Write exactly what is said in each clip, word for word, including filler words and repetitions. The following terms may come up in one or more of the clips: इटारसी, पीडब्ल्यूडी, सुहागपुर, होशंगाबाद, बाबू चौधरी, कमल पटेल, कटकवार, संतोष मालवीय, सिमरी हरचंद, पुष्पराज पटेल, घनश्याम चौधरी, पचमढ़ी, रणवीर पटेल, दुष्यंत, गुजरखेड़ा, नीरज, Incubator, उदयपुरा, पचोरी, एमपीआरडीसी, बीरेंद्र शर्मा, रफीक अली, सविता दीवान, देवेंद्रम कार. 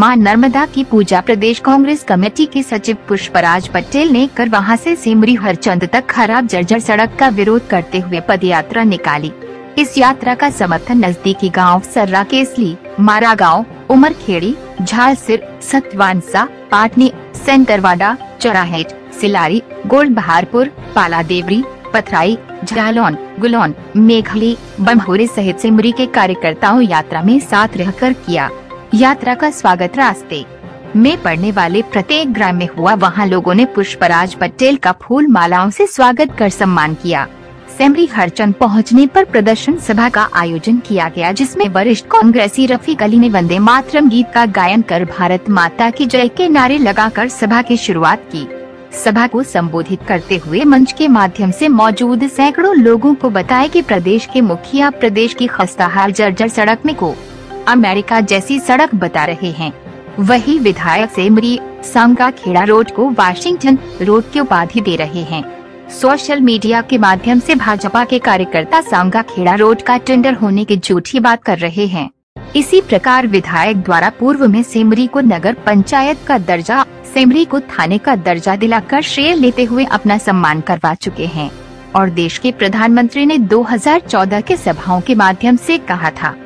मां नर्मदा की पूजा प्रदेश कांग्रेस कमेटी के सचिव पुष्पराज पटेल ने कर वहां से सिमरी हरचंद तक खराब जर्जर सड़क का विरोध करते हुए पदयात्रा निकाली। इस यात्रा का समर्थन नजदीकी गांव सर्रा केसली, मारा गाँव, उमरखेड़ी, झालसिर, सतवानसा, पाटनी, सेंटरवाडा, चौराहेट, सिलारी, गोल्ड बहारपुर, पाला देवरी, पथराई, झालौन, गुलौन, मेघली, बमहोरे सहित सिमरी के कार्यकर्ताओं यात्रा में साथ रहकर किया। यात्रा का स्वागत रास्ते में पड़ने वाले प्रत्येक ग्राम में हुआ। वहां लोगों ने पुष्पराज पटेल का फूल मालाओं से स्वागत कर सम्मान किया। सिमरी हरचंद पहुंचने पर प्रदर्शन सभा का आयोजन किया गया, जिसमें वरिष्ठ कांग्रेसी रफीक अली ने वंदे मातरम गीत का गायन कर भारत माता की जय के नारे लगाकर सभा की शुरुआत की। सभा को संबोधित करते हुए मंच के माध्यम से मौजूद सैकड़ों लोगों को बताया कि प्रदेश के मुखिया प्रदेश की खस्ताहाल जर्जर सड़क में को अमेरिका जैसी सड़क बता रहे हैं। वही विधायक सिमरी सांगा खेड़ा रोड को वाशिंगटन रोड की उपाधि दे रहे हैं। सोशल मीडिया के माध्यम से भाजपा के कार्यकर्ता सांगा खेड़ा रोड का टेंडर होने की झूठी बात कर रहे हैं। इसी प्रकार विधायक द्वारा पूर्व में सिमरी को नगर पंचायत का दर्जा, सिमरी को थाने का दर्जा दिलाकर श्रेय लेते हुए अपना सम्मान करवा चुके हैं। और देश के प्रधानमंत्री ने दो हज़ार चौदह के सभाओं के माध्यम से कहा था,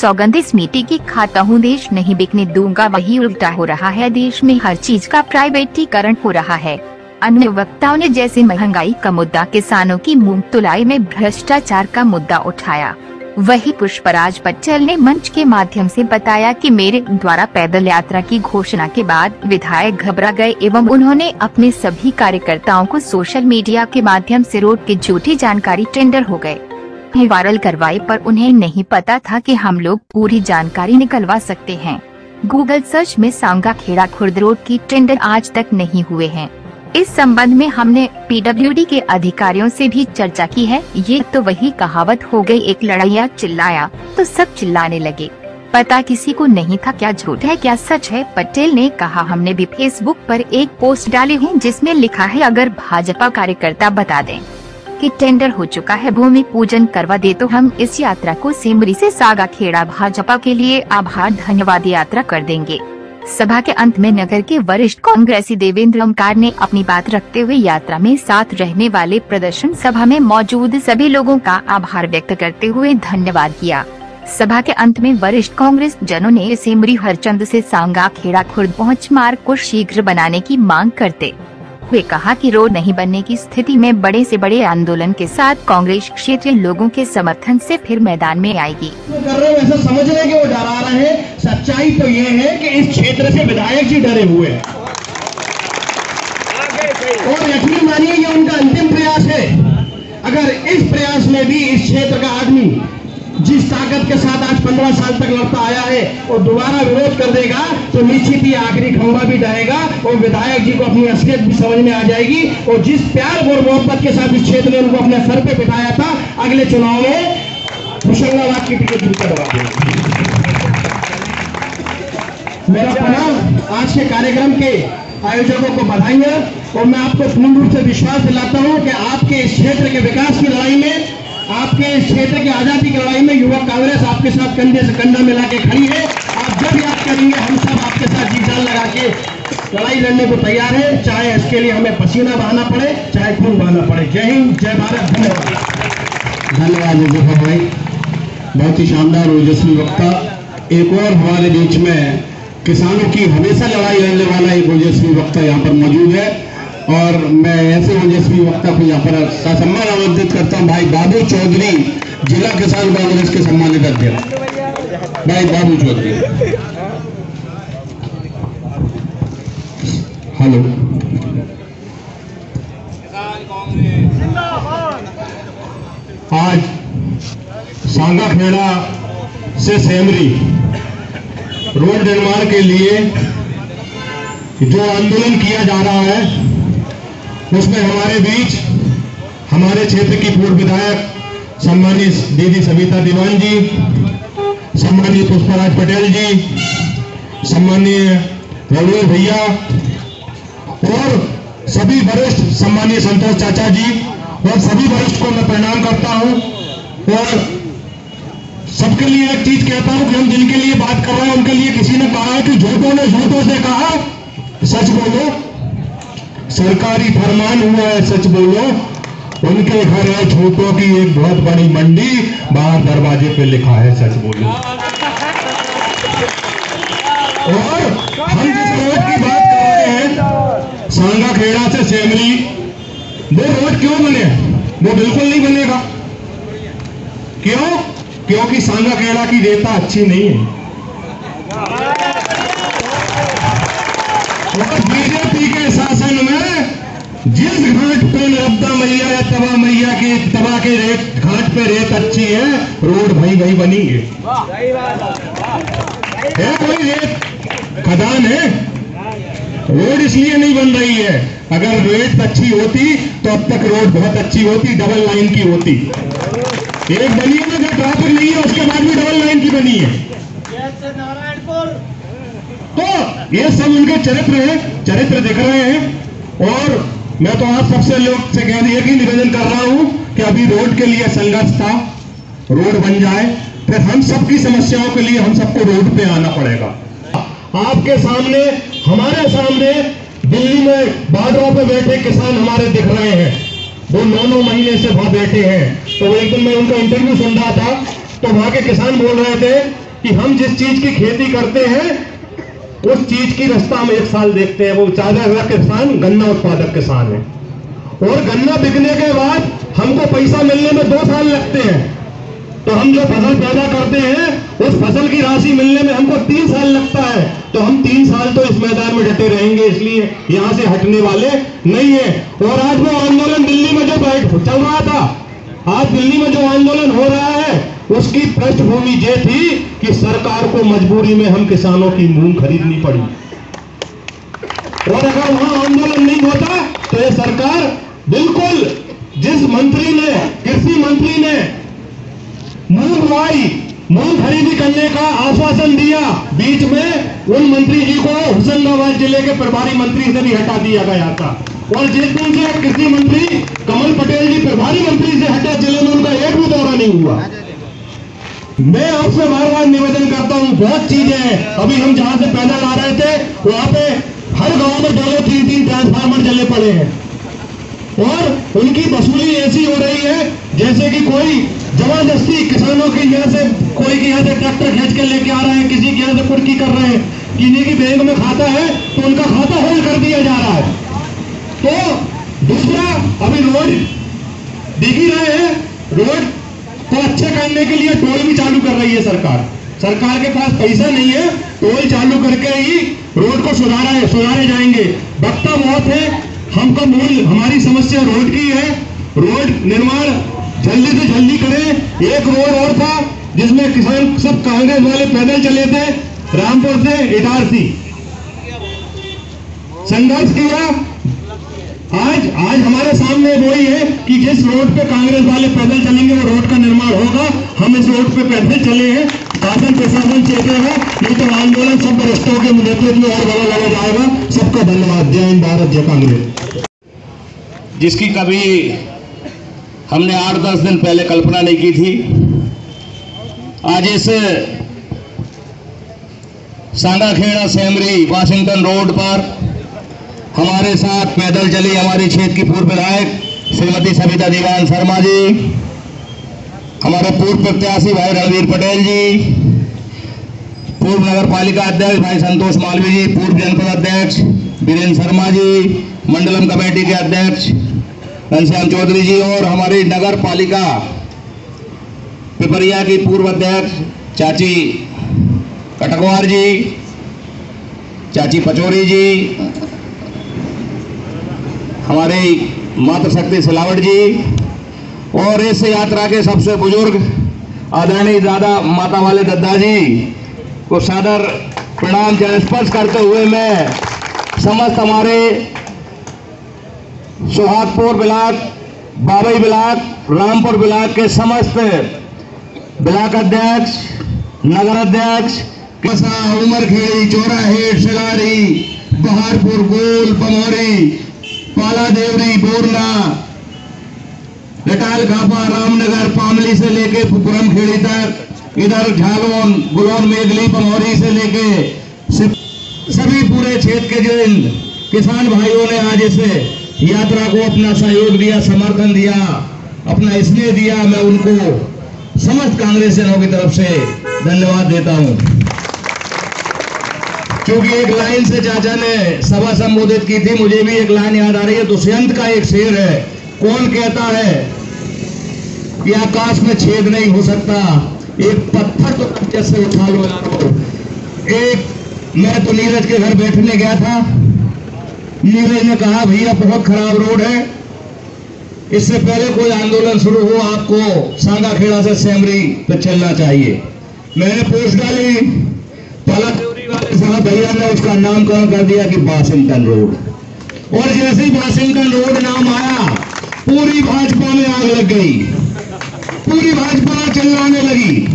सौगंध इस मिट्टी की खाता हूँ, देश नहीं बिकने दूंगा। वही उल्टा हो रहा है। देश में हर चीज का प्राइवेटीकरण हो रहा है। अन्य वक्ताओं ने जैसे महंगाई का मुद्दा, किसानों की मूंग तुलाई में भ्रष्टाचार का मुद्दा उठाया। वही पुष्पराज पटेल ने मंच के माध्यम से बताया कि मेरे द्वारा पैदल यात्रा की घोषणा के बाद विधायक घबरा गए एवं उन्होंने अपने सभी कार्यकर्ताओं को सोशल मीडिया के माध्यम से रोड की झूठी जानकारी टेंडर हो गए वायरल करवाई, पर उन्हें नहीं पता था कि हम लोग पूरी जानकारी निकलवा सकते हैं। गूगल सर्च में सांगा खेड़ा खुर्द रोड की टेंडर आज तक नहीं हुए हैं। इस संबंध में हमने पीडब्ल्यूडी के अधिकारियों से भी चर्चा की है। ये तो वही कहावत हो गई, एक लड़ैया चिल्लाया तो सब चिल्लाने लगे। पता किसी को नहीं था क्या झूठ है क्या सच है। पटेल ने कहा, हमने भी फेसबुक पर एक पोस्ट डाली है जिसमें लिखा है, अगर भाजपा कार्यकर्ता बता दें कि टेंडर हो चुका है, भूमि पूजन करवा दे तो हम इस यात्रा को सिमरी से सांगा खेड़ा भाजपा के लिए आभार धन्यवाद यात्रा कर देंगे। सभा के अंत में नगर के वरिष्ठ कांग्रेसी देवेंद्रम कार ने अपनी बात रखते हुए यात्रा में साथ रहने वाले प्रदर्शन सभा में मौजूद सभी लोगों का आभार व्यक्त करते हुए धन्यवाद किया। सभा के अंत में वरिष्ठ कांग्रेस जनों ने सिमरी हरचंद से सांगा खेड़ा खुर्द पहुँच मार्ग को शीघ्र बनाने की मांग करते हुए कहा कि रोड नहीं बनने की स्थिति में बड़े से बड़े आंदोलन के साथ कांग्रेस क्षेत्रीय लोगों के समर्थन से फिर मैदान में आएगी। वो कर रहे हैं ऐसा समझ रहे हैं कि वो डरा रहे हैं। सच्चाई तो ये है कि इस क्षेत्र से विधायक जी डरे हुए हैं और यकीन मानिए ये उनका अंतिम प्रयास है। अगर इस प्रयास में भी इस क्षेत्र का आदमी जिस ताकत के साथ आज पंद्रह साल तक लड़ता आया है और दोबारा विरोध कर देगा तो निश्चित ही आखिरी खंभा भी डरेगा और विधायक जी को अपनी असलियत भी समझ में आ जाएगी। और जिस प्यार और मोहब्बत के साथ इस क्षेत्र ने उनको अपने सर पे बिठाया था, अगले चुनाव में होशंगाबाद की टिकट जीत करवा देंगे। मेरा प्रणाम आज के कार्यक्रम के आयोजकों को बधाइयाँ। और मैं आपको पूर्ण रूप से विश्वास दिलाता हूँ कि आपके इस क्षेत्र के विकास की लड़ाई में, आपके इस क्षेत्र की आजादी की लड़ाई में युवा कांग्रेस आपके साथ कंधे से कंधा मिला के खड़ी है। आप जब याद करेंगे, हम सब आपके साथ जी जान लगा के लड़ाई लड़ने को तैयार है, चाहे इसके लिए हमें पसीना बहाना पड़े, चाहे खून बहाना पड़े। जय हिंद, जय भारत, धन्यवाद। धन्यवाद मुजफ्फर भाई, बहुत ही शानदार ओजस्वी वक्ता। एक और हमारे बीच में किसानों की हमेशा लड़ाई लड़ने वाला एक ओजस्वी वक्ता यहाँ पर मौजूद है और मैं ऐसे ओजस्वी वक्ता को यहाँ पर सम्मान आमंत्रित करता हूँ, भाई बाबू चौधरी, जिला किसान कांग्रेस के सम्मानित अध्यक्ष भाई बाबू चौधरी। हेलो, आज सांगा खेड़ा से सेमरी रोड निर्माण के लिए जो आंदोलन किया जा रहा है उसमें हमारे बीच हमारे क्षेत्र की पूर्व विधायक सम्मानित दीदी सविता दीवान जी, सम्मानित पुष्पराज पटेल जी, सम्मानीय रणवीर भैया और सभी वरिष्ठ सम्मानीय संतोष चाचा जी और सभी वरिष्ठ को मैं प्रणाम करता हूं और सबके लिए एक चीज कहता हूं कि हम जिनके लिए बात कर रहे हैं उनके लिए किसी ने कहा है कि झूठों ने झूठों से कहा सच बोलो, सरकारी फरमान हुआ है सच बोलो। उनके घर है झूठों की एक बहुत बड़ी मंडी, बाहर दरवाजे पे लिखा है सच बोलो। और हम जिस रोड की बात कर रहे हैं सांगाखेड़ा से सेमरी, वो रोड क्यों बने? वो बिल्कुल नहीं बनेगा। क्यों? क्योंकि सांगाखेड़ा की रेता अच्छी नहीं है। बीजेपी के शासन में जिस घाट पे नर्मदा मैया या तवा मैया के तवा के रेत घाट पे रेत अच्छी है, रोड भाई भाई बनी है। कोई रेत खदान है? रोड इसलिए नहीं बन रही है, अगर रेत अच्छी होती तो अब तक रोड बहुत अच्छी होती, डबल लाइन की होती। एक बनी है ना, ट्रैफिक नहीं है, उसके बाद भी डबल लाइन की बनी है। तो ये सब उनके चरित्र है, चरित्र दिख रहे हैं। और मैं तो आप सबसे लोग से कह दिया कि निवेदन कर रहा हूं कि अभी रोड के लिए संघर्ष था, रोड बन जाए, फिर हम सबकी समस्याओं के लिए हम सबको रोड पे आना पड़ेगा। आपके सामने, हमारे सामने दिल्ली में बार्डरों पे बैठे किसान हमारे दिख रहे हैं, वो नौ नौ महीने से वहां बैठे हैं। तो एक दिन मैं उनका इंटरव्यू सुन रहा था, तो वहां के किसान बोल रहे थे कि हम जिस चीज की खेती करते हैं उस चीज की रास्ता हम एक साल देखते हैं। वो ज्यादा ज्यादा किसान गन्ना उत्पादक किसान है, और गन्ना बिकने के बाद हमको पैसा मिलने में दो साल लगते हैं। तो हम जो फसल पैदा करते हैं उस फसल की राशि मिलने में हमको तीन साल लगता है। तो हम तीन साल तो इस मैदान में डटे रहेंगे, इसलिए यहां से हटने वाले नहीं है। और आज वो आंदोलन दिल्ली में जो बैठ चल रहा था, आज दिल्ली में जो आंदोलन हो रहा है, उसकी पृष्ठभूमि ये थी कि सरकार को मजबूरी में हम किसानों की मूंग खरीदनी पड़ी, और अगर वहां आंदोलन नहीं होता तो ये सरकार बिल्कुल, जिस मंत्री ने, कृषि मंत्री ने मूंग लाई, मूंग खरीदी करने का आश्वासन दिया, बीच में उन मंत्री जी को होशंगाबाद जिले के प्रभारी मंत्री से भी हटा दिया गया था। और जिस दिन से कृषि मंत्री कमल पटेल जी प्रभारी मंत्री से हटे, जिले में उनका एक भी दौरा नहीं हुआ। मैं आपसे बार बार निवेदन करता हूं, बहुत चीजें हैं। अभी हम जहां से पैदल आ रहे थे, वहां पे हर गांव में दो तीन तीन ट्रांसफार्मर जले पड़े हैं, और उनकी वसूली ऐसी हो रही है जैसे कि कोई जबरदस्ती किसानों के यहाँ से, कोई के यहाँ से ट्रैक्टर खींच के लेके आ रहे हैं, किसी के यहाँ से कुर्की कर रहे हैं, किसी की बैंक में खाता है तो उनका खाता होल्ड कर दिया जा रहा है। तो दूसरा, अभी रोड दिख ही रहे हैं, रोड को अच्छे करने के लिए टोल भी चालू कर रही है सरकार। सरकार के पास पैसा नहीं है, टोल चालू करके ही रोड को सुधारा सुधारे जाएंगे। वक्ता बहुत है, हमको मूल हमारी समस्या रोड की है। रोड निर्माण जल्दी से जल्दी करें। एक रोड और था जिसमें किसान सब कांग्रेस वाले पैदल चले थे, रामपुर से इटारसी, संघर्ष किया। आज आज हमारे सामने वही है कि जिस रोड पे कांग्रेस वाले पैदल चलेंगे वो रोड का निर्माण होगा। हम इस रोड पे पैदल चले हैं, शासन प्रशासन चलेगा, नहीं तो आंदोलन सब भ्रष्टों के नेतृत्व में और बड़ा लगा जाएगा। सबका धन्यवाद। जय हिंद, भारत जय कांग्रेस। जिसकी कभी हमने आठ दस दिन पहले कल्पना नहीं की थी, आज इस सांगाखेड़ा सेमरी वाशिंगटन रोड पर हमारे साथ पैदल चली हमारे क्षेत्र की पूर्व विधायक श्रीमती सविता दीवान शर्मा जी, हमारे पूर्व प्रत्याशी भाई रणवीर पटेल जी, पूर्व नगर पालिका अध्यक्ष भाई संतोष मालवीय जी, पूर्व जनपद अध्यक्ष बीरेंद्र शर्मा जी, मंडलम कमेटी के अध्यक्ष घनश्याम चौधरी जी, और हमारी नगर पालिका पिपरिया की पूर्व अध्यक्ष चाची कटकवार जी, चाची पचोरी जी, हमारे मातृशक्ति सिलावट जी, और इस यात्रा के सबसे बुजुर्ग आदरणीय दादा माता वाले दद्दा जी को सादर प्रणाम स्पर्श करते हुए मैं समस्त हमारे सुहागपुर block, Babai block, Rampur block के समस्त ब्लाक अध्यक्ष, नगर अध्यक्ष, कसा उमरखेड़ी, चौराहे, सिलारी, बहारपुर, गोल, बमौरी, पाला देवरी, बोरला, लटाल, खापा, रामनगर, पामली से लेके पुरमखेड़ी तक इधर झालोन गुलौन मेघली बनौरी से लेके सभी पूरे क्षेत्र के जो इन किसान भाइयों ने आज इस यात्रा को अपना सहयोग दिया, समर्थन दिया, अपना स्नेह दिया, मैं उनको समस्त कांग्रेस जनों की तरफ से धन्यवाद देता हूं। क्योंकि एक लाइन से चाचा ने सभा संबोधित की थी, मुझे भी एक लाइन याद आ रही है, दुष्यंत का एक शेर है, कौन कहता है कि आकाश में छेद नहीं हो सकता, एक पत्थर तो कब्जे से उठा लो यारो। एक मैं तो नीरज के घर बैठने गया था, नीरज ने कहा भैया बहुत खराब रोड है, इससे पहले कोई आंदोलन शुरू हो आपको सांगाखेड़ा से सेमरी पे चलना चाहिए। मैंने पोस्ट डाली, पला त्योरी वाले साहब भैया ने उसका नामकरण कर दिया कि वाशिंगटन रोड, और जैसे ही वाशिंगटन रोड नाम आया पूरी भाजपा में आग लग गई, पूरी भाजपा चिल्लाने लगी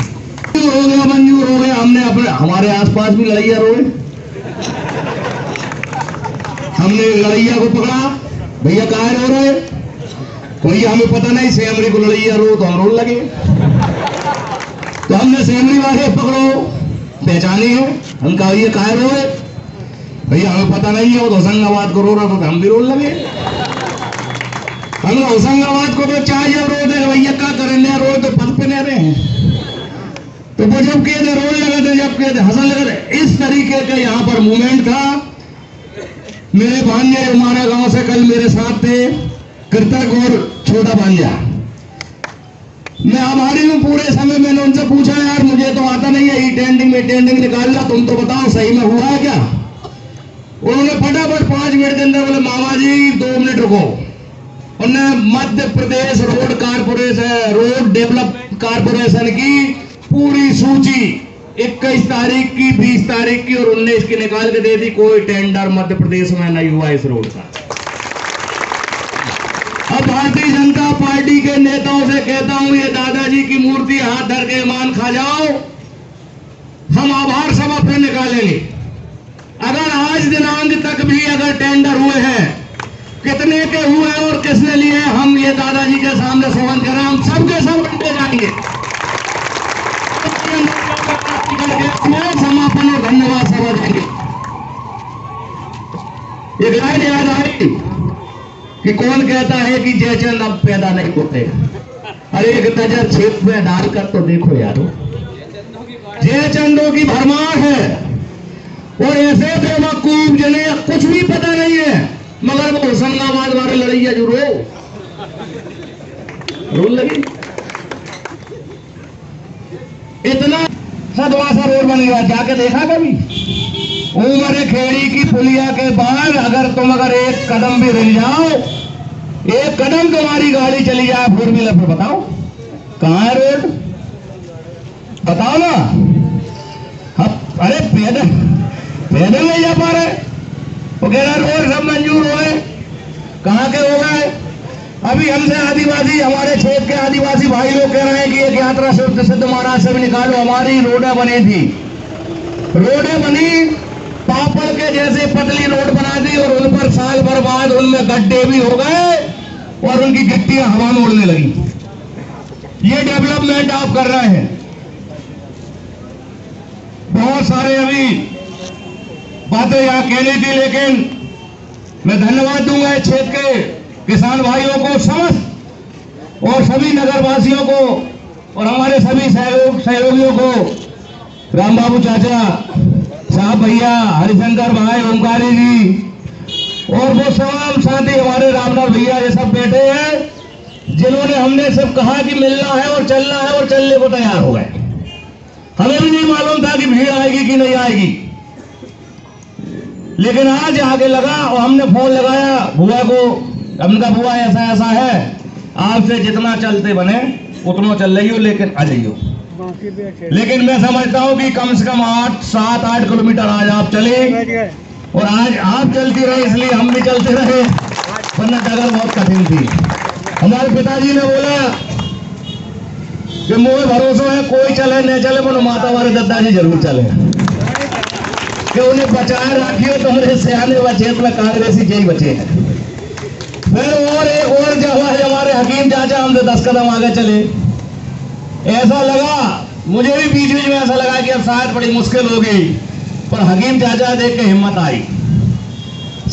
हो गया मंजूर हो गया। हमने अपने हमारे आसपास भी लड़ैया रोड, हमने लड़ैया को पकड़ा, भैया कहाँ रो रहे, कोई हमें पता नहीं सेमरी को लड़ैया रो तो हम रोड लगे, तो हमने सेमरी वाले पकड़ो पहचानी है, हम कहा ये कहाँ रो रहे, भैया हमें पता नहीं है वो तो होशंगाबाद को रो रहा था तो हम भी रोड लगे, हम होशंगाबाद को तो चाहिए रोड है, भैया क्या करें रोड तो पल पे नहीं रहे हैं, तो वो जब कहते रोड लगा थे, जब कहते हंसन लगा थे, इस तरीके का यहाँ पर मूवमेंट था। मेरे भांजा जो हमारे गांव से कल मेरे साथ थे, कृतक और छोटा भांजा, मैं हमारे में पूरे समय मैंने उनसे पूछा यार मुझे तो आता नहीं है, ई टेंडिंग में टेंडिंग निकालना, तुम तो बताओ सही में हुआ है क्या। उन्होंने फटाफट पांच मिनट के अंदर बोले मामा जी दो मिनट रुको, उन्होंने Madhya Pradesh road corporation road development corporation की पूरी सूची इक्कीस तारीख की, बीस तारीख की और उन्नीस की निकाल के दे दी, कोई टेंडर मध्य प्रदेश में नहीं हुआ इस रोड का। अब भारतीय जनता पार्टी के नेताओं से कहता हूं ये दादाजी की मूर्ति हाथ धर के मान खा जाओ, हम आभार सभा फिर निकालेंगे। अगर आज दिनांक तक भी अगर टेंडर हुए हैं, कितने के हुए और किसने लिए, हम ये दादाजी के सामने सवाल कर रहे हैं, हम सबके सब उनके जाएंगे। समापन और धन्यवाद सभा देंगे। एक लाइन याद आई कि कौन कहता है कि जयचंद अब पैदा नहीं होते, अरे एक नजर छेद में डालकर तो देखो यारो, जयचंदों की भरमार है और ऐसे बेवकूफ जिन्हें कुछ भी पता नहीं है, मगर वो होशंगाबाद वाले लड़ैया जो रो रो लगी। इतना सदवासा रोड बनेगा, जाके देखा कभी उमर खेड़ी की पुलिया के बाहर, अगर तुम अगर एक कदम भी हिल जाओ, एक कदम तुम्हारी गाड़ी चली जाए फोर व्हीलर पर, बताओ कहाँ है रोड, बताओ ना। अब अरे पैदल पैदल नहीं जा पा रहे, वो कह रहा रोड सब मंजूर हो गए, कहाँ के हो गए। अभी हमसे आदिवासी हमारे क्षेत्र के आदिवासी भाई लोग कह रहे हैं कि एक यात्रा सिद्ध सिद्ध महाराज से भी निकालो, हमारी रोडें बनी थी, रोडें बनी पापड़ के जैसे पतली रोड बना दी और उन पर साल भर बाद उनमें गड्ढे भी हो गए और उनकी गिट्टियां हवा में उड़ने लगी। ये डेवलपमेंट आप कर रहे हैं। बहुत सारे अभी बातें यहाँ कहनी थी, लेकिन मैं धन्यवाद दूंगा क्षेत्र के किसान भाइयों को समस्त और सभी नगरवासियों को और हमारे सभी सहयोग सहयोगियों को, राम बाबू चाचा साहब भैया, हरिशंकर भाई, ओंकारी जी और वो तमाम साथी हमारे रामलाल भैया ये सब बैठे हैं, जिन्होंने हमने सब कहा कि मिलना है और चलना है और चलने को तैयार हो गए। हमें भी नहीं मालूम था कि भीड़ आएगी कि नहीं आएगी, लेकिन आज आगे लगा और हमने फोन लगाया भुआ को, हमका बुआ ऐसा ऐसा है आपसे जितना चलते बने उतना चल रही हो, लेकिन आ जाइयो। लेकिन मैं समझता हूँ कि कम से कम आठ सात आठ किलोमीटर आज आप चले, और आज आप चलती रहे इसलिए हम भी चलते रहे, वरना जगह बहुत कठिन थी। हमारे पिताजी ने बोला कि मुझे भरोसा है कोई चले न चले पर माता वाले दत्ता जी जरूर चले, कि उन्हें बचाए रखियो, तुम्हारे सियाने बचे अपना कांग्रेसी जय बचे हैं। फिर और एक और जगह हमारे हकीम चाचा हमसे दस कदम आगे चले, ऐसा लगा मुझे भी बीच बीच में ऐसा लगा कि अब शायद बड़ी मुश्किल होगी, पर हकीम चाचा देख के हिम्मत आई।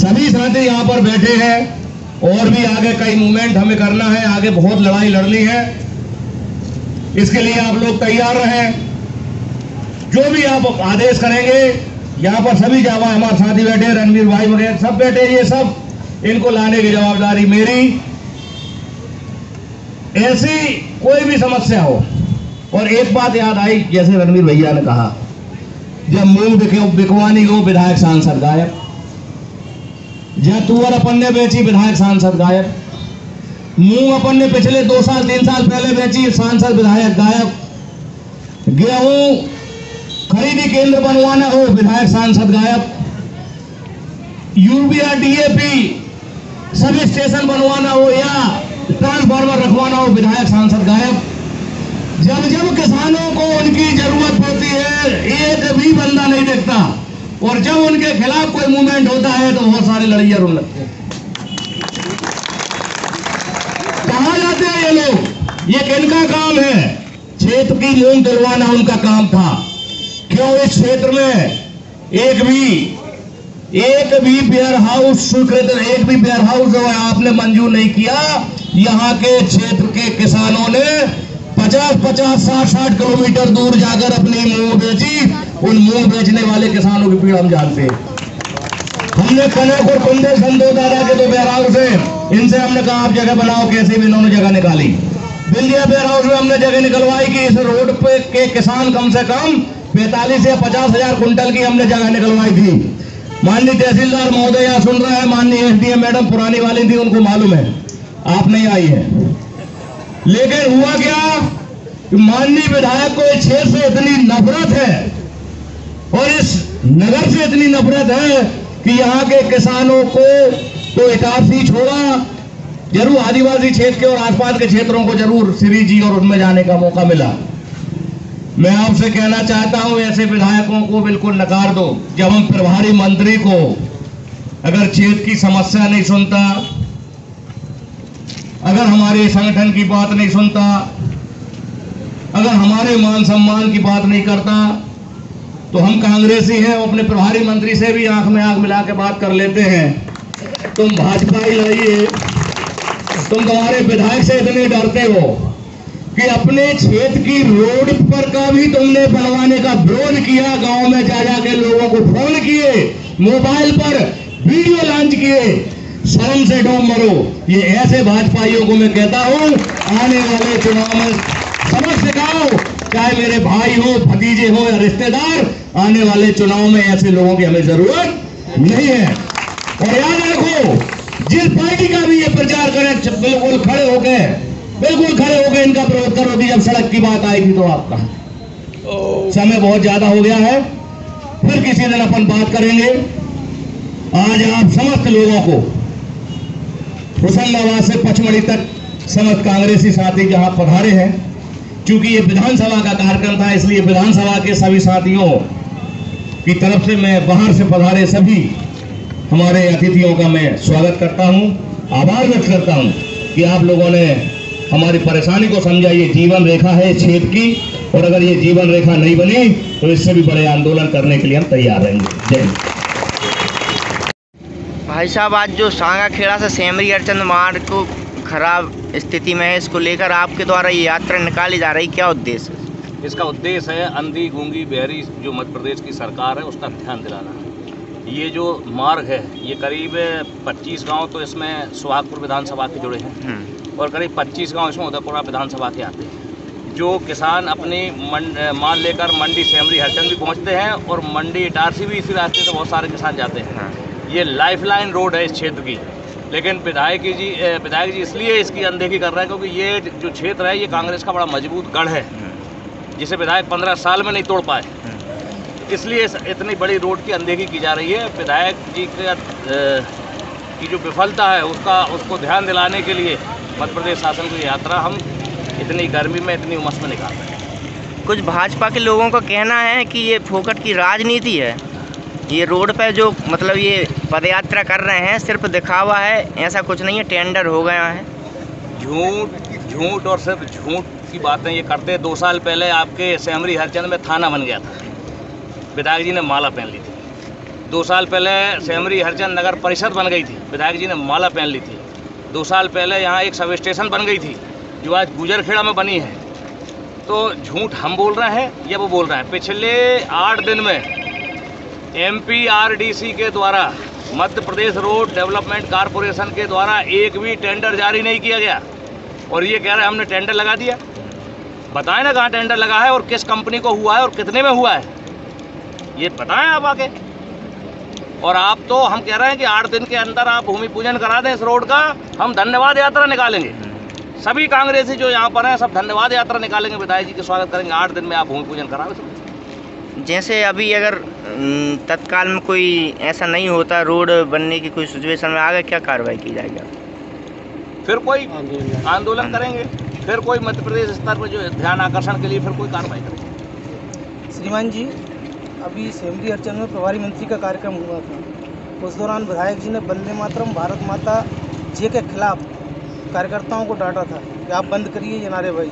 सभी साथी यहाँ पर बैठे हैं और भी आगे कई मूवमेंट हमें करना है, आगे बहुत लड़ाई लड़नी है, इसके लिए आप लोग तैयार रहें। जो भी आप आदेश करेंगे, यहाँ पर सभी जावा हमारे साथी बैठे, रणवीर भाई वगैरह सब बैठे, ये सब इनको लाने की जवाबदारी मेरी। ऐसी कोई भी समस्या हो, और एक बात याद आई, जैसे रणवीर भैया ने कहा, जब मुंह दिखे बिकवानी को विधायक सांसद गायब, जब तुअर अपन ने बेची विधायक सांसद गायब, मुंह अपन ने पिछले दो साल तीन साल पहले बेची सांसद विधायक गायब, गेहूं खरीदी केंद्र बनवाना हो विधायक सांसद गायब, यूरिया डीएपी सब स्टेशन बनवाना हो या ट्रांसफार्मर रखवाना हो विधायक सांसद गायब। जब जब किसानों को उनकी जरूरत होती है एक भी बंदा नहीं देखता, और जब उनके खिलाफ कोई मूवमेंट होता है तो बहुत सारे लड़ैया रोने लगते हैं। कहाँ जाते हैं ये लोग, ये किनका काम है? क्षेत्र की मूंग दिलवाना उनका काम था। क्यों इस क्षेत्र में एक भी एक भी वेयर हाउस स्वीकृत एक भी वेयर हाउस जो है आपने मंजूर नहीं किया। यहाँ के क्षेत्र के किसानों ने पचास पचास साठ साठ किलोमीटर दूर जाकर अपनी मूंग बेची। उन मूंग बेचने वाले किसानों की पीड़ा हम जानते हैं। हमने कनक और कुंदे संतो दादा के दो वेयरहाउस से, इनसे हमने कहा आप जगह बनाओ, कैसे भी इन्होंने जगह निकाली। बिल्डिया वेयरहाउस में हमने जगह निकलवाई कि इस रोड पे के किसान कम से कम पैंतालीस या पचास हजार कुंटल की हमने जगह निकलवाई थी। माननीय तहसीलदार महोदय यहाँ सुन रहे हैं, माननीय एस डी एम मैडम पुरानी वाली थी, उनको मालूम है, आप नहीं आई है। लेकिन हुआ क्या, माननीय विधायक को इस क्षेत्र से इतनी नफरत है और इस नगर से इतनी नफरत है कि यहाँ के किसानों को तो इटारसी छोड़ा, जरूर आदिवासी क्षेत्र के और आसपास के क्षेत्रों को जरूर श्री जी और उनमें जाने का मौका मिला। मैं आपसे कहना चाहता हूँ, ऐसे विधायकों को बिल्कुल नकार दो। जब हम प्रभारी मंत्री को अगर क्षेत्र की समस्या नहीं सुनता, अगर हमारे संगठन की बात नहीं सुनता, अगर हमारे मान सम्मान की बात नहीं करता, तो हम कांग्रेसी हैं, अपने प्रभारी मंत्री से भी आंख में आंख मिला के बात कर लेते हैं। तुम भाजपा ही लड़िए, तुम तुम्हारे विधायक से इतने डरते हो कि अपने क्षेत्र की रोड पर का भी तुमने बनवाने का विरोध किया। गांव में जा जा के लोगों को फोन किए, मोबाइल पर वीडियो लॉन्च किए। शर्म से डोम मरो। ये ऐसे भाजपाइयों को मैं कहता हूँ, आने वाले चुनाव में समझ सिखाओ, चाहे मेरे भाई हो, भतीजे हो या रिश्तेदार, आने वाले चुनाव में ऐसे लोगों की हमें जरूरत नहीं है। और याद रखो, जिस पार्टी का भी ये प्रचार करें, बिल्कुल खड़े हो गए, बिल्कुल खड़े हो गए, इनका विरोध करो। जब सड़क की बात आएगी तो आपका समय बहुत ज्यादा हो गया है, फिर किसी दिन अपन बात करेंगे। आज आप समस्त लोगों को होशंगाबाद से पचमढ़ी तक समस्त कांग्रेसी साथी जहां पधारे हैं, क्योंकि ये विधानसभा का कार्यक्रम था, इसलिए विधानसभा के सभी साथियों की तरफ से मैं बाहर से पधारे सभी हमारे अतिथियों का मैं स्वागत करता हूं, आभार व्यक्त करता हूं कि आप लोगों ने हमारी परेशानी को समझा। ये जीवन रेखा है क्षेत्र की, और अगर ये जीवन रेखा नहीं बनी तो इससे भी बड़े आंदोलन करने के लिए हम तैयार रहेंगे। जय हिंद। भाई साहब, आज जो सांगाखेड़ा से सेमरी अर्चन मार्ग को खराब स्थिति में है, इसको लेकर आपके द्वारा ये यात्रा निकाली जा रही, क्या उद्देश्य है? इसका उद्देश्य है अंधी गूंगी बहरी जो मध्य प्रदेश की सरकार है उसका ध्यान दिलाना। ये जो मार्ग है ये करीब पच्चीस गांव तो इसमें सुहागपुर विधानसभा के जुड़े हैं, और करीब पच्चीस गांव इसमें उदयपुरा विधानसभा के आते हैं। जो किसान अपनी माल लेकर मंडी सेमरी हरचंद भी पहुँचते हैं और मंडी इटारसी भी, इसी रास्ते से बहुत सारे किसान जाते हैं। ये लाइफलाइन रोड है इस क्षेत्र की। लेकिन विधायक जी विधायक जी इसलिए इसकी अनदेखी कर रहे हैं क्योंकि ये जो क्षेत्र है ये कांग्रेस का बड़ा मजबूत गढ़ है, जिसे विधायक पंद्रह साल में नहीं तोड़ पाए, इसलिए इतनी बड़ी रोड की अनदेखी की जा रही है। विधायक जी का की जो विफलता है उसका उसको ध्यान दिलाने के लिए मध्य प्रदेश शासन की यात्रा हम इतनी गर्मी में, इतनी उमस में निकाल रहे हैं। कुछ भाजपा के लोगों का कहना है कि ये फोकट की राजनीति है, ये रोड पर जो मतलब ये पदयात्रा कर रहे हैं सिर्फ दिखावा है, ऐसा कुछ नहीं है, टेंडर हो गया है। झूठ झूठ और सिर्फ झूठ की बातें ये करते हैं। दो साल पहले आपके सेमरी हरचंद में थाना बन गया था, विधायक जी ने माला पहन ली थी। दो साल पहले सेमरी हरचंद नगर परिषद बन गई थी, विधायक जी ने माला पहन ली थी। दो साल पहले यहाँ एक सब स्टेशन बन गई थी जो आज गुजरखेड़ा में बनी है। तो झूठ हम बोल रहे हैं या वो बोल रहे हैं? पिछले आठ दिन में एमपीआरडीसी के द्वारा, Madhya Pradesh road development corporation के द्वारा एक भी टेंडर जारी नहीं किया गया, और ये कह रहे हमने टेंडर लगा दिया। बताएं ना कहाँ टेंडर लगा है और किस कंपनी को हुआ है और कितने में हुआ है, ये बताएं आप आके। और आप तो, हम कह रहे हैं कि आठ दिन के अंदर आप भूमि पूजन करा दें इस रोड का, हम धन्यवाद यात्रा निकालेंगे। सभी कांग्रेसी जो यहाँ पर हैं सब धन्यवाद यात्रा निकालेंगे, विधायक जी के स्वागत करेंगे। आठ दिन में आप भूमि पूजन करा दें। जैसे अभी अगर तत्काल में कोई ऐसा नहीं होता, रोड बनने की कोई सिचुएशन में आ गया, क्या कार्रवाई की जाएगी? फिर कोई आंदोलन करेंगे, फिर कोई मध्य प्रदेश स्तर पर जो ध्यान आकर्षण के लिए फिर कोई कार्रवाई करेंगे। श्रीमान जी, अभी सेमरी हरचंद में प्रभारी मंत्री का कार्यक्रम हुआ था, उस दौरान विधायक जी ने वंदे मातरम, भारत माता जे के खिलाफ कार्यकर्ताओं को डांटा था कि आप बंद करिए ये नारेबाजी,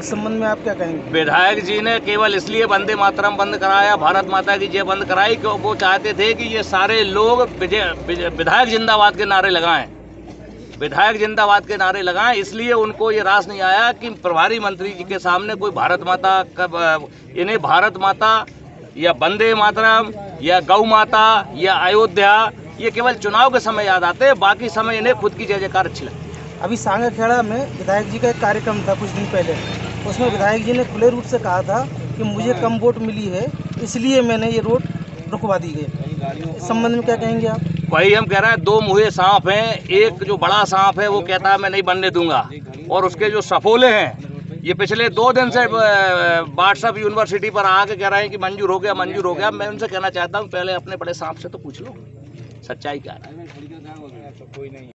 उस संबंध में आप क्या कहेंगे? विधायक जी ने केवल इसलिए वंदे मातरम बंद कराया, भारत माता की जय बंद कराई, क्यों वो चाहते थे कि ये सारे लोग विधायक जिंदाबाद के नारे लगाएं, विधायक जिंदाबाद के नारे लगाएं। इसलिए उनको ये रास नहीं आया कि प्रभारी मंत्री जी के सामने कोई भारत माता का, इन्हें भारत माता या बंदे मातरम या गौ माता या अयोध्या ये केवल चुनाव के समय याद आते हैं, बाकी समय इन्हें खुद की जय जयकार अच्छी लगती। अभी सांगाखेड़ा में विधायक जी का एक कार्यक्रम था कुछ दिन पहले, उसमें विधायक जी ने खुले रूप से कहा था कि मुझे कम वोट मिली है इसलिए मैंने ये रोड रुकवा दी है, इस संबंध में क्या कहेंगे आप? वही हम कह रहे हैं, दो मुहे सांप हैं। एक जो बड़ा सांप है वो कहता है मैं नहीं बनने दूंगा, और उसके जो सफोले हैं ये पिछले दो दिन से व्हाट्सअप यूनिवर्सिटी पर आके कह रहे हैं कि मंजूर हो गया, मंजूर हो गया। मैं उनसे कहना चाहता हूँ पहले अपने बड़े सांप से तो पूछ लो सच्चाई क्या है।